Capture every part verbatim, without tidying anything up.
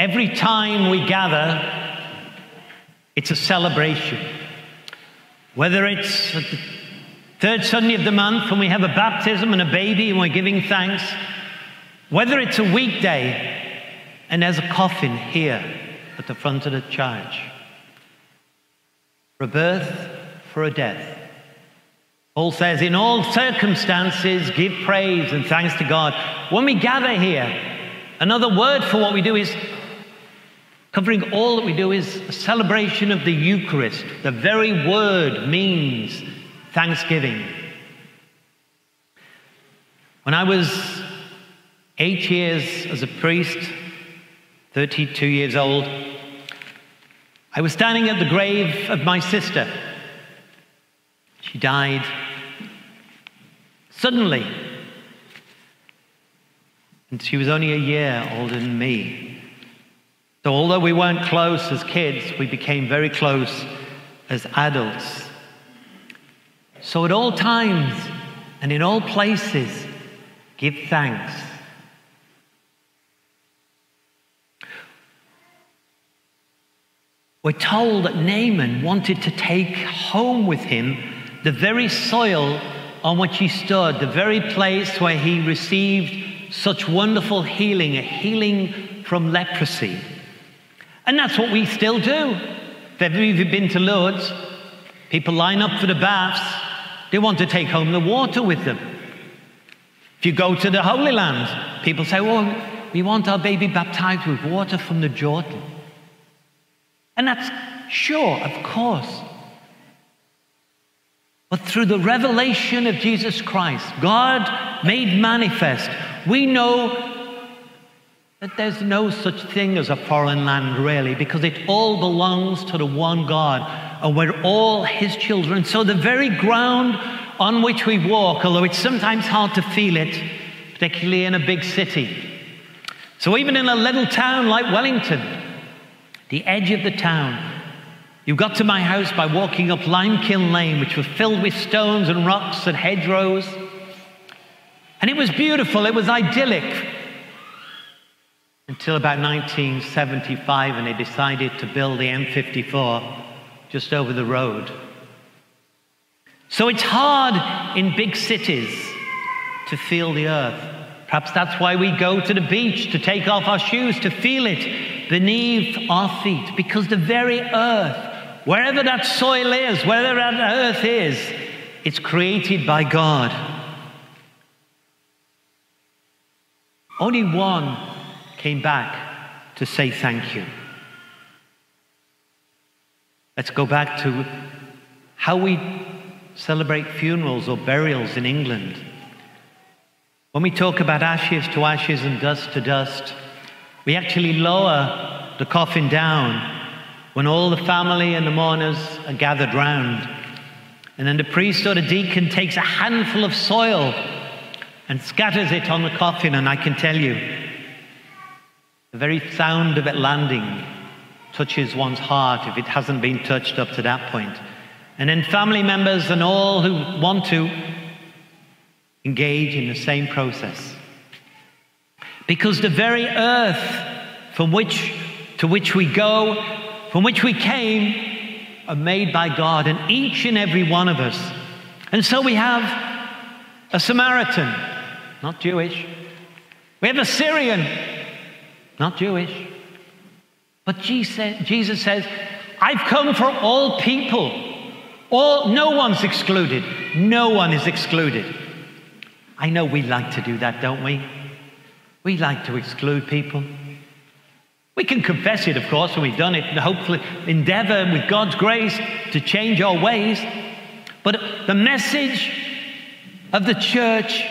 Every time we gather, it's a celebration. Whether it's at the third Sunday of the month when we have a baptism and a baby and we're giving thanks, whether it's a weekday and there's a coffin here at the front of the church. For a birth, for a death. Paul says, in all circumstances, give praise and thanks to God. When we gather here, another word for what we do is, covering all that we do is a celebration of the Eucharist. The very word means thanksgiving. When I was eight years as a priest, thirty-two years old, I was standing at the grave of my sister. She died suddenly. And she was only a year older than me. So although we weren't close as kids, we became very close as adults. So at all times and in all places, give thanks. We're told that Naaman wanted to take home with him the very soil on which he stood, the very place where he received such wonderful healing, a healing from leprosy. And that's what we still do. If ever you've been to Lourdes, people line up for the baths. They want to take home the water with them. If you go to the Holy Land, people say, well, we want our baby baptized with water from the Jordan. And that's sure, of course. But through the revelation of Jesus Christ, God made manifest, we know that there's no such thing as a foreign land, really, because it all belongs to the one God, and we're all His children. So the very ground on which we walk, although it's sometimes hard to feel it, particularly in a big city. So even in a little town like Wellington, the edge of the town. You got to my house by walking up Limekiln Lane, which was filled with stones and rocks and hedgerows. And it was beautiful, it was idyllic. Until about nineteen seventy-five, and they decided to build the M fifty-four just over the road. So it's hard in big cities to feel the earth. Perhaps that's why we go to the beach, to take off our shoes, to feel it beneath our feet. Because the very earth, wherever that soil is, wherever that earth is, it's created by God. Only one came back to say thank you. Let's go back to how we celebrate funerals or burials in England. When we talk about ashes to ashes and dust to dust, we actually lower the coffin down when all the family and the mourners are gathered round. And then the priest or the deacon takes a handful of soil and scatters it on the coffin, and I can tell you, the very sound of it landing touches one's heart if it hasn't been touched up to that point. And then family members and all who want to engage in the same process. Because the very earth from which to which we go, from which we came, are made by God, and each and every one of us. And so we have a Samaritan, not Jewish. We have a Syrian, not Jewish. But Jesus says, I've come for all people. All, no one's excluded. No one is excluded. I know we like to do that, don't we? We like to exclude people. We can confess it, of course, when we've done it, and hopefully endeavor with God's grace to change our ways. But the message of the church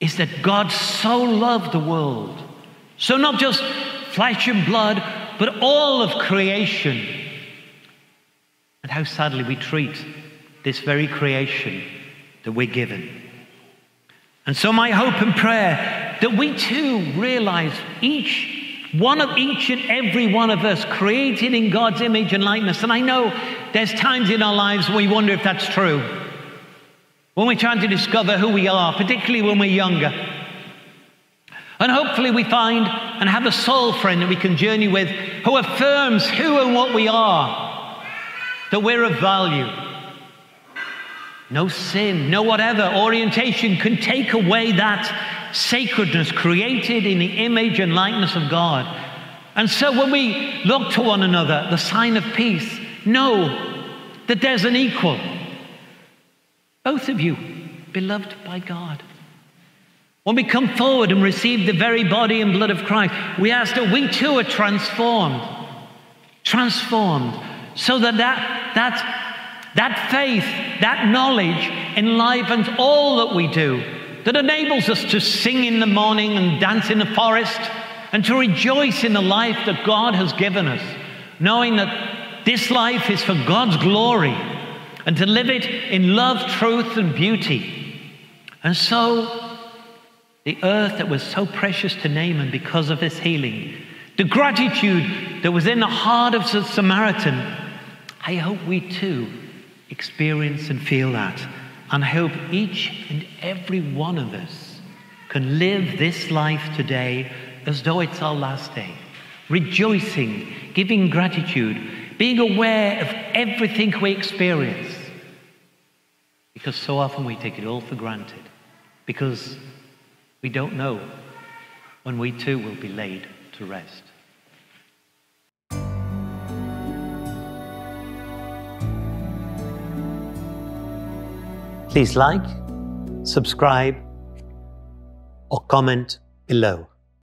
is that God so loved the world. So not just flesh and blood, but all of creation. And how sadly we treat this very creation that we're given. And so my hope and prayer that we too realize each one of each and every one of us created in God's image and likeness. And I know there's times in our lives when we wonder if that's true. When we're trying to discover who we are, particularly when we're younger. And hopefully we find and have a soul friend that we can journey with, who affirms who and what we are, that we're of value. No sin, no whatever orientation can take away that sacredness created in the image and likeness of God. And so when we look to one another, the sign of peace, know that there's an equal. Both of you, beloved by God. When we come forward and receive the very body and blood of Christ, we ask that we too are transformed, transformed, so that that, that, that faith, that knowledge enlivens all that we do, that enables us to sing in the morning and dance in the forest and to rejoice in the life that God has given us, knowing that this life is for God's glory and to live it in love, truth, and beauty. And so, the earth that was so precious to Naaman because of his healing, the gratitude that was in the heart of the Samaritan, I hope we too experience and feel that. And I hope each and every one of us can live this life today as though it's our last day, rejoicing, giving gratitude, being aware of everything we experience. Because so often we take it all for granted, because we don't know when we too will be laid to rest. Please like, subscribe, or comment below.